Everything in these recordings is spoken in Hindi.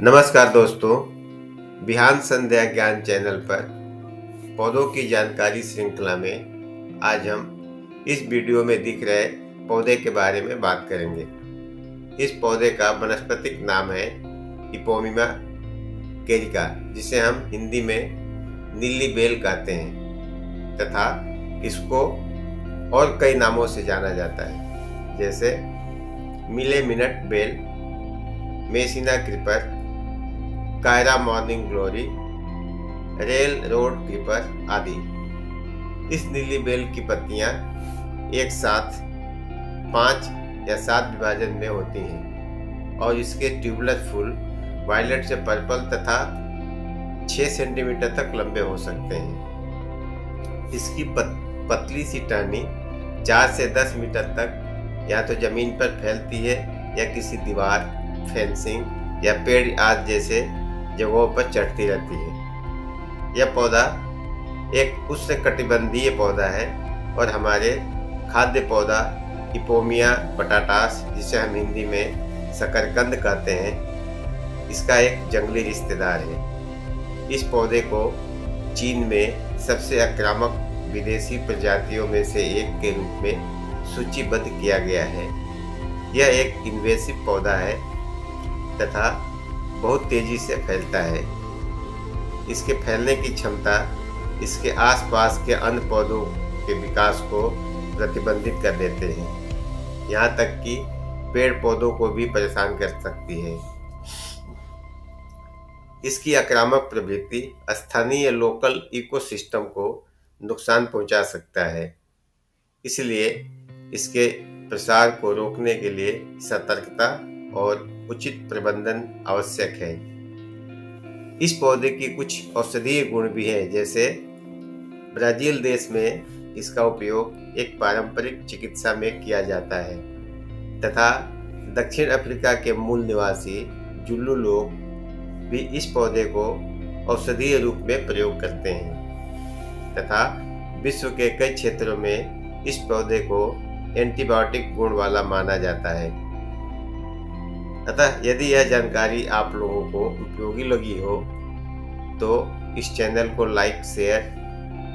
नमस्कार दोस्तों, विहान संध्या ज्ञान चैनल पर पौधों की जानकारी श्रृंखला में आज हम इस वीडियो में दिख रहे पौधे के बारे में बात करेंगे। इस पौधे का वनस्पतिक नाम है इपोमिमा कैरिका, जिसे हम हिंदी में नीली बेल कहते हैं तथा इसको और कई नामों से जाना जाता है, जैसे मिले मिनट बेल, Messina creeper, Kiara morning glory, railroad creeper आदि। इस नीली बेल की पत्तियां एक साथ 5 या 7 विभाजन में होती हैं और इसके ट्यूबलर फूल वायलेट से पर्पल तथा 6 सेंटीमीटर तक लंबे हो सकते हैं। इसकी पतली सी टहनी 4 से 10 मीटर तक या तो जमीन पर फैलती है या किसी दीवार, फेंसिंग या पेड़ आदि जैसे जगहों पर चढ़ती रहती है। यह पौधा एक उष्णकटिबंधीय पौधा है और हमारे खाद्य पौधा इपोमिया बटाटास, जिसे हम हिंदी में शकरकंद कहते हैं, इसका एक जंगली रिश्तेदार है। इस पौधे को चीन में सबसे आक्रामक विदेशी प्रजातियों में से एक के रूप में सूचीबद्ध किया गया है। यह एक इन्वेसिव पौधा है तथा बहुत तेजी से फैलता है। इसके फैलने की क्षमता इसके आसपास के अन्य पौधों के विकास को प्रतिबंधित कर देते हैं, यहाँ तक कि पेड़ पौधों को भी परेशान कर सकती है। इसकी आक्रामक प्रवृत्ति स्थानीय लोकल इकोसिस्टम को नुकसान पहुँचा सकता है, इसलिए इसके प्रसार को रोकने के लिए सतर्कता और उचित प्रबंधन आवश्यक है। इस पौधे की कुछ औषधीय गुण भी हैं, जैसे ब्राजील देश में इसका उपयोग एक पारंपरिक चिकित्सा में किया जाता है तथा दक्षिण अफ्रीका के मूल निवासी जुलू लोग भी इस पौधे को औषधीय रूप में प्रयोग करते हैं तथा विश्व के कई क्षेत्रों में इस पौधे को एंटीबायोटिक गुण वाला माना जाता है। अतः यदि यह जानकारी आप लोगों को उपयोगी लगी हो तो इस चैनल को लाइक, शेयर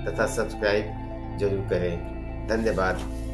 तथा सब्सक्राइब जरूर करें। धन्यवाद।